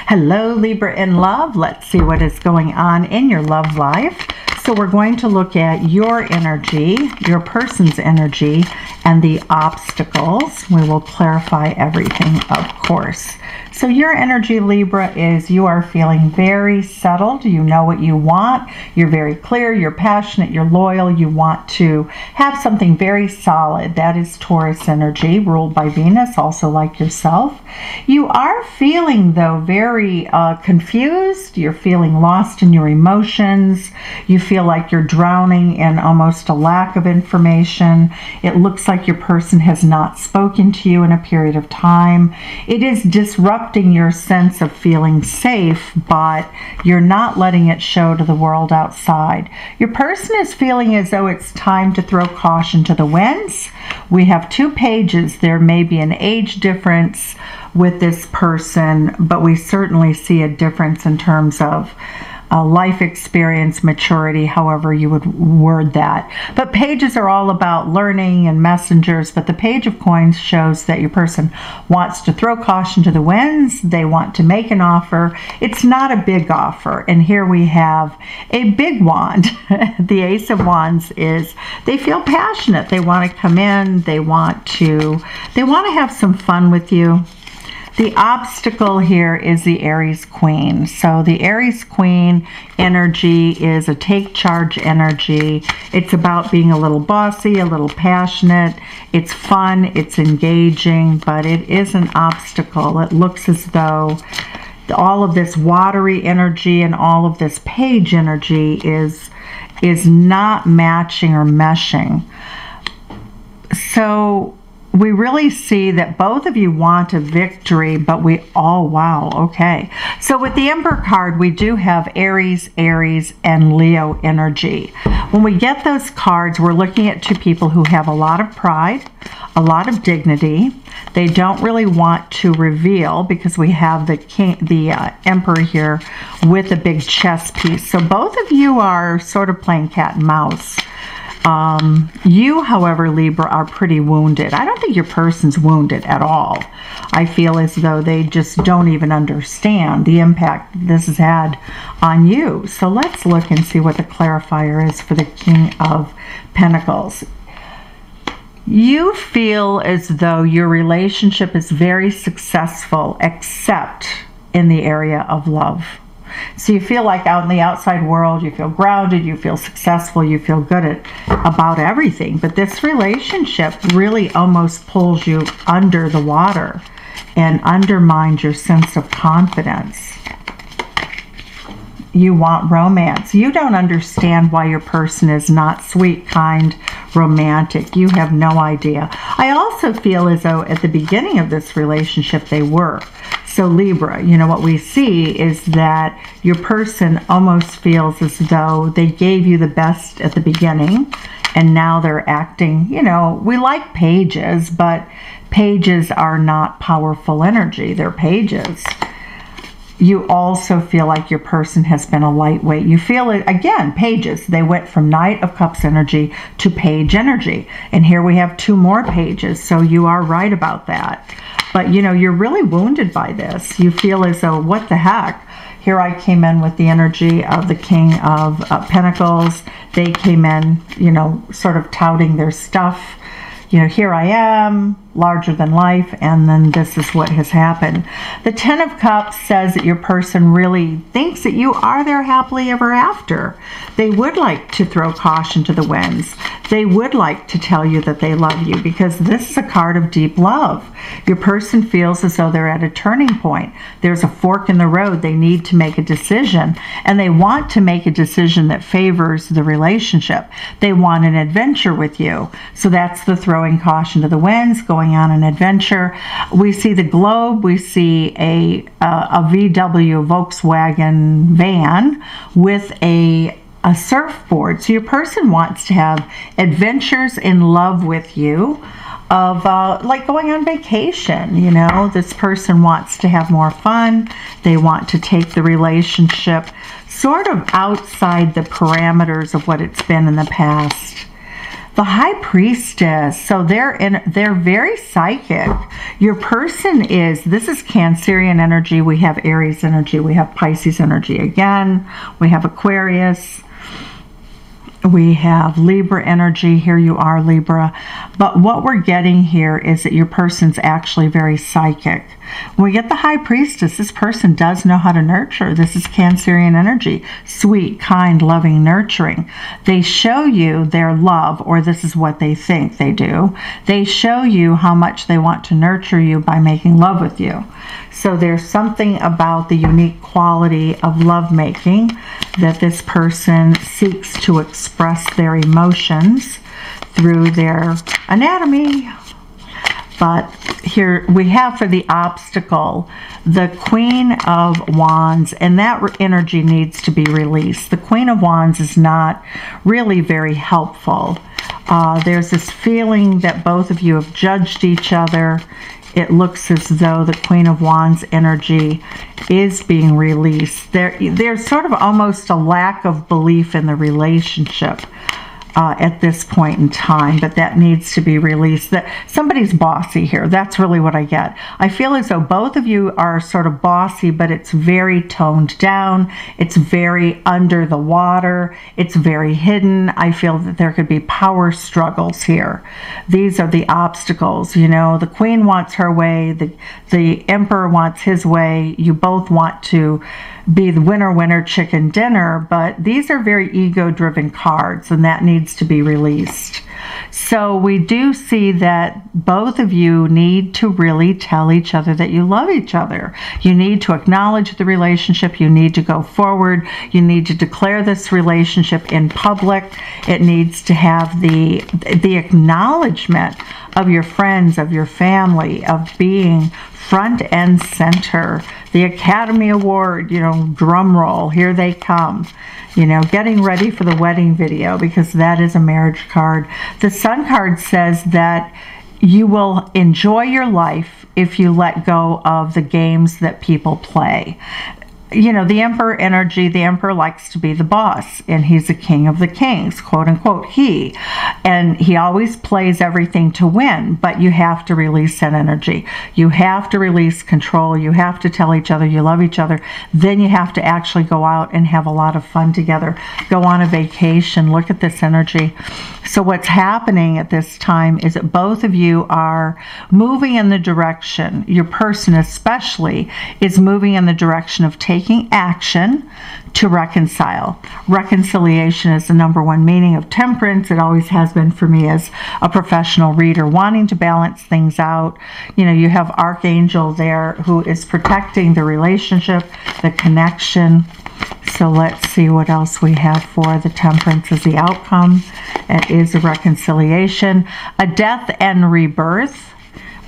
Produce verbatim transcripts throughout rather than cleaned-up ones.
Hello, Libra in love. Let's see what is going on in your love life. So we're going to look at your energy, your person's energy, and the obstacles. We will clarify everything, of course. So your energy, Libra, is you are feeling very settled. You know what you want. You're very clear. You're passionate. You're loyal. You want to have something very solid. That is Taurus energy, ruled by Venus, also like yourself. You are feeling, though, very uh, confused. You're feeling lost in your emotions. You feel like you're drowning in almost a lack of information. It looks like your person has not spoken to you in a period of time. It is disruptive. Your sense of feeling safe, but you're not letting it show to the world outside. Your person is feeling as though it's time to throw caution to the winds. We have two pages. There may be an age difference with this person, but we certainly see a difference in terms of Uh, life experience, maturity, however you would word that. But pages are all about learning and messengers, but the Page of Coins shows that your person wants to throw caution to the winds. They want to make an offer. It's not a big offer. And here we have a big wand. The Ace of Wands is they feel passionate. They want to come in. They want to, they want to have some fun with you. The obstacle here is the Aries Queen. So the Aries Queen energy is a take charge energy. It's about being a little bossy, a little passionate. It's fun, it's engaging, but it is an obstacle. It looks as though all of this watery energy and all of this page energy is, is not matching or meshing. So we really see that both of you want a victory, but we, oh, wow, okay. So with the Emperor card, we do have Aries, Aries, and Leo energy. When we get those cards, we're looking at two people who have a lot of pride, a lot of dignity. They don't really want to reveal because we have the king, the uh, Emperor here with a big chess piece. So both of you are sort of playing cat and mouse. Um, you, however, Libra, are pretty wounded. I don't think your person's wounded at all. I feel as though they just don't even understand the impact this has had on you. So let's look and see what the clarifier is for the King of Pentacles. You feel as though your relationship is very successful, except in the area of love. So you feel like out in the outside world, you feel grounded, you feel successful, you feel good at about everything. But this relationship really almost pulls you under the water and undermines your sense of confidence. You want romance. You don't understand why your person is not sweet, kind, romantic. You have no idea. I also feel as though at the beginning of this relationship they were. So Libra, you know, what we see is that your person almost feels as though they gave you the best at the beginning and now they're acting, you know, we like pages, but pages are not powerful energy. They're pages. You also feel like your person has been a lightweight. You feel it, again, pages. They went from Knight of Cups energy to page energy. And here we have two more pages, so you are right about that. But, you know, you're really wounded by this. You feel as though, what the heck? Here I came in with the energy of the King of uh, Pentacles. They came in, you know, sort of touting their stuff. You know, here I am, larger than life, and then this is what has happened. The Ten of Cups says that your person really thinks that you are there happily ever after. They would like to throw caution to the winds. They would like to tell you that they love you because this is a card of deep love. Your person feels as though they're at a turning point. There's a fork in the road. They need to make a decision, and they want to make a decision that favors the relationship. They want an adventure with you. So that's the throw caution to the winds, going on an adventure. We see the globe, we see a, a, a V W Volkswagen van with a a surfboard. So your person wants to have adventures in love with you, of uh, like going on vacation, you know. This person wants to have more fun. They want to take the relationship sort of outside the parameters of what it's been in the past. The High Priestess. So they're in, they're very psychic. Your person is, this is Cancerian energy. We have Aries energy. We have Pisces energy again. We have Aquarius. We have Libra energy. Here you are, Libra. But what we're getting here is that your person's actually very psychic. When we get the High Priestess, this person does know how to nurture. This is Cancerian energy. Sweet, kind, loving, nurturing. They show you their love, or this is what they think they do. They show you how much they want to nurture you by making love with you. So there's something about the unique quality of lovemaking that this person seeks to express. Express their emotions through their anatomy. But here we have for the obstacle, the Queen of Wands, and that energy needs to be released. The Queen of Wands is not really very helpful. Uh, there's this feeling that both of you have judged each other. It looks as though the Queen of Wands energy is being released. There, there's sort of almost a lack of belief in the relationship uh, at this point in time, but that needs to be released. That somebody's bossy here. That's really what I get. I feel as though both of you are sort of bossy, but it's very toned down. It's very under the water. It's very hidden. I feel that there could be power struggles here. These are the obstacles. You know, the Queen wants her way. The, the Emperor wants his way. You both want to be the winner, winner, chicken dinner, but these are very ego-driven cards, and that needs to be released. So we do see that both of you need to really tell each other that you love each other. You need to acknowledge the relationship. You need to go forward. You need to declare this relationship in public. It needs to have the the acknowledgement of your friends, of your family, of being front and center. The Academy Award, you know, drum roll, here they come. You know, getting ready for the wedding video, because that is a marriage card. The Sun card says that you will enjoy your life if you let go of the games that people play. You know, the Emperor energy, the Emperor likes to be the boss, and he's the king of the kings, quote unquote, he. And he always plays everything to win, but you have to release that energy. You have to release control. You have to tell each other you love each other. Then you have to actually go out and have a lot of fun together. Go on a vacation. Look at this energy. So what's happening at this time is that both of you are moving in the direction, your person especially, is moving in the direction of taking Taking action to reconcile. Reconciliation is the number one meaning of temperance. It always has been for me as a professional reader, wanting to balance things out. You know, you have Archangel there who is protecting the relationship, the connection. So let's see what else we have for the temperance as the outcome. It is a reconciliation, a death and rebirth.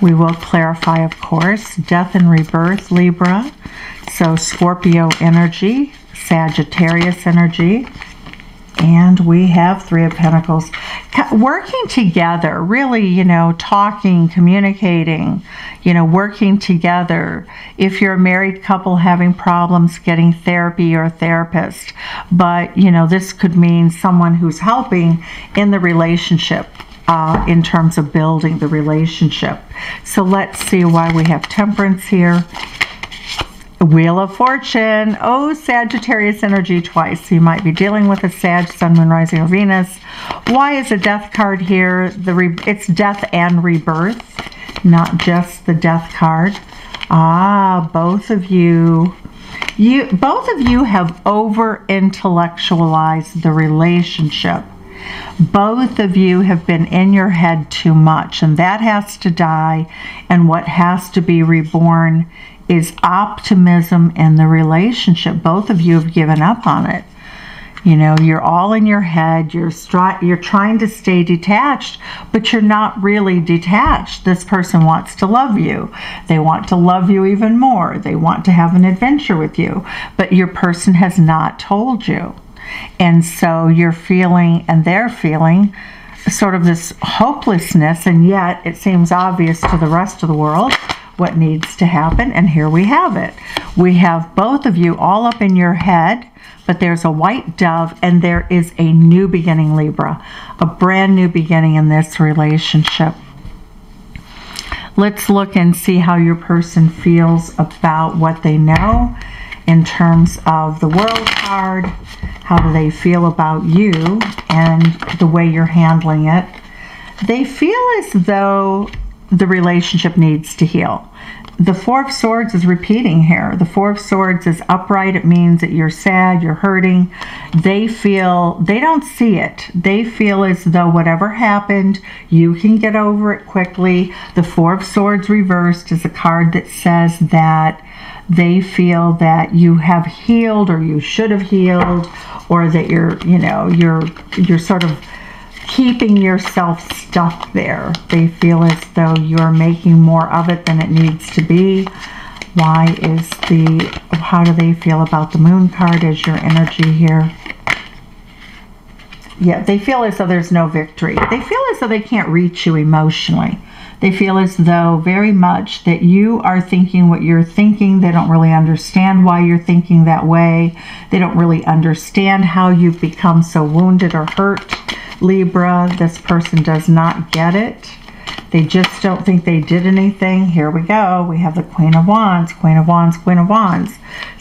We will clarify, of course, death and rebirth, Libra. So Scorpio energy, Sagittarius energy, and we have Three of Pentacles. Working together, really, you know, talking, communicating, you know, working together. If you're a married couple having problems, getting therapy or a therapist. But, you know, this could mean someone who's helping in the relationship. Uh, in terms of building the relationship. So let's see why we have temperance here. Wheel of Fortune. Oh, Sagittarius energy twice. You might be dealing with a Sag, Sun, Moon, Rising, or Venus. Why is a death card here? The re it's death and rebirth, not just the death card. Ah, both of you. You both of you have over-intellectualized the relationship. Both of you have been in your head too much, and that has to die. And what has to be reborn is optimism in the relationship. Both of you have given up on it. You know, you're all in your head. You're you're trying to stay detached, but you're not really detached. This person wants to love you. They want to love you even more. They want to have an adventure with you, but your person has not told you. And so you're feeling, and they're feeling, sort of this hopelessness, and yet it seems obvious to the rest of the world what needs to happen, and here we have it. We have both of you all up in your head, but there's a white dove, and there is a new beginning, Libra, a brand new beginning in this relationship. Let's look and see how your person feels about what they know in terms of the World card. How do they feel about you and the way you're handling it? They feel as though the relationship needs to heal. The Four of Swords is repeating here. The Four of Swords is upright. It means that you're sad, you're hurting. They feel, they don't see it. They feel as though whatever happened, you can get over it quickly. The Four of Swords reversed is a card that says that they feel that you have healed, or you should have healed, or that you're, you know, you're, you're sort of keeping yourself stuck there. They feel as though you're making more of it than it needs to be. Why is the, how do they feel about the Moon card as your energy here? Yeah, they feel as though there's no victory. They feel as though they can't reach you emotionally. They feel as though very much that you are thinking what you're thinking. They don't really understand why you're thinking that way. They don't really understand how you've become so wounded or hurt. Libra, this person does not get it. They just don't think they did anything. Here we go. We have the Queen of Wands, Queen of Wands, Queen of Wands.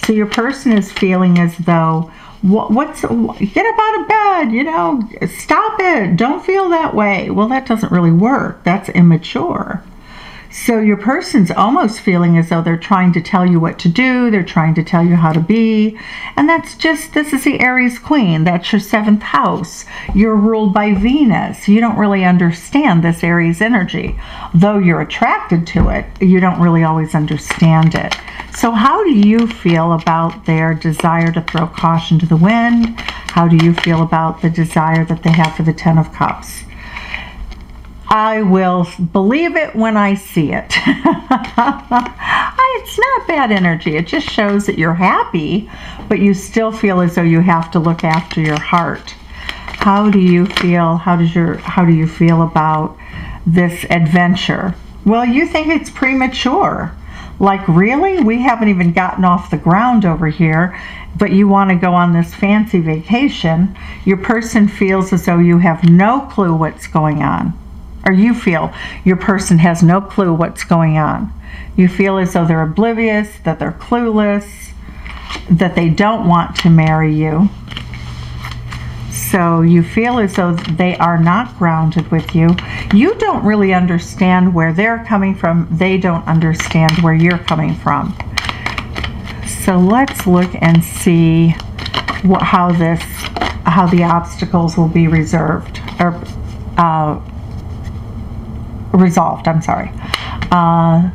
So your person is feeling as though, what, what's, get up out of bed, you know, stop it. Don't feel that way. Well, that doesn't really work. That's immature. So your person's almost feeling as though they're trying to tell you what to do. They're trying to tell you how to be. And that's just, this is the Aries Queen. That's your seventh house. You're ruled by Venus. You don't really understand this Aries energy. Though you're attracted to it, you don't really always understand it. So how do you feel about their desire to throw caution to the wind? How do you feel about the desire that they have for the Ten of Cups? I will believe it when I see it. It's not bad energy. It just shows that you're happy, but you still feel as though you have to look after your heart. How do you feel? How does your, how do you feel about this adventure? Well, you think it's premature. Like, really? We haven't even gotten off the ground over here, but you want to go on this fancy vacation. Your person feels as though you have no clue what's going on. Or you feel your person has no clue what's going on. You feel as though they're oblivious, that they're clueless, that they don't want to marry you. So you feel as though they are not grounded with you. You don't really understand where they're coming from. They don't understand where you're coming from. So let's look and see what, how this, how the obstacles will be reserved or uh, resolved, I'm sorry. Uh,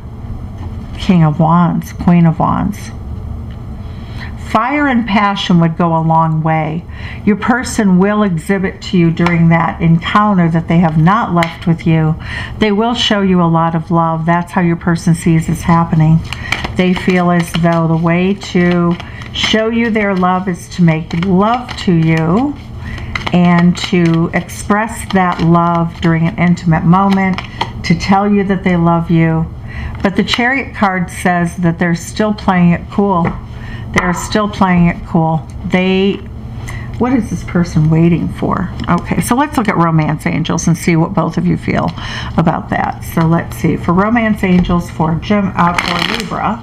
King of Wands, Queen of Wands. Fire and passion would go a long way. Your person will exhibit to you during that encounter that they have not left with you. They will show you a lot of love. That's how your person sees this happening. They feel as though the way to show you their love is to make love to you and to express that love during an intimate moment, to tell you that they love you. But the Chariot card says that they're still playing it cool. They're still playing it cool. They, what is this person waiting for? Okay, so let's look at Romance Angels and see what both of you feel about that. So let's see. For Romance Angels, for, Gem, uh, for Libra,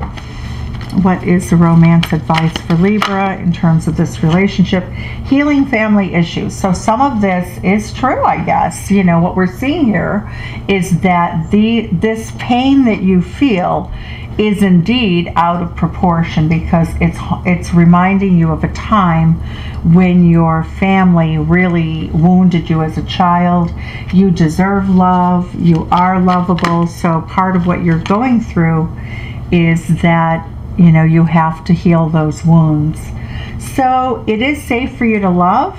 what is the romance advice for Libra in terms of this relationship? Healing family issues. So some of this is true, I guess. You know, what we're seeing here is that the this pain that you feel is indeed out of proportion, because it's it's reminding you of a time when your family really wounded you as a child. You deserve love. You are lovable. So part of what you're going through is that, you know, you have to heal those wounds. So it is safe for you to love.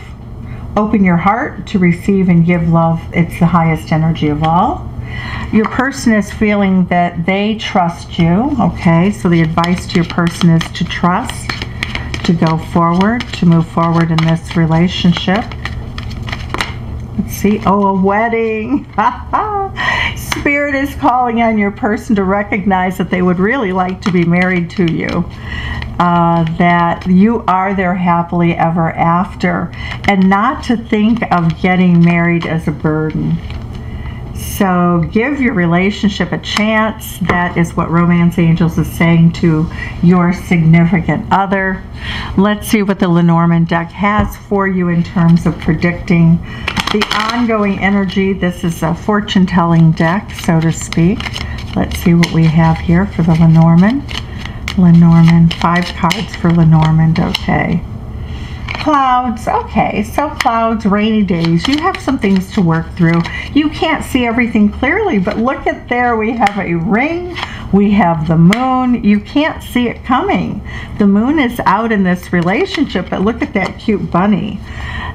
Open your heart to receive and give love. It's the highest energy of all. Your person is feeling that they trust you. Okay, so the advice to your person is to trust, to go forward, to move forward in this relationship. Let's see. Oh, a wedding. Spirit is calling on your person to recognize that they would really like to be married to you, uh, that you are their happily ever after, and not to think of getting married as a burden. So give your relationship a chance. That is what Romance Angels is saying to your significant other. Let's see what the Lenormand deck has for you in terms of predicting the ongoing energy. This is a fortune-telling deck, so to speak. Let's see what we have here for the Lenormand. Lenormand, five cards for Lenormand, okay. Clouds, okay, so clouds, rainy days, you have some things to work through. You can't see everything clearly, but look at there, we have a ring, we have the moon. You can't see it coming. The moon is out in this relationship, but look at that cute bunny.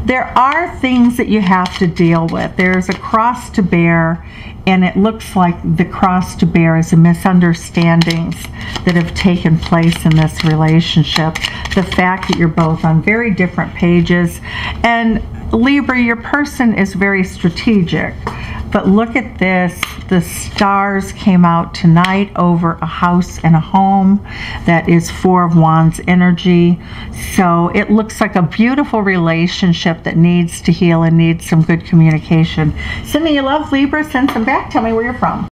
There are things that you have to deal with. There's a cross to bear, and it looks like the cross to bear is the misunderstandings that have taken place in this relationship. The fact that you're both on very different pages. And Libra, your person is very strategic. But look at this. The stars came out tonight over a house and a home. That is Four of Wands energy. So it looks like a beautiful relationship that needs to heal and needs some good communication. Cindy, you love Libra? Send some back. Tell me where you're from.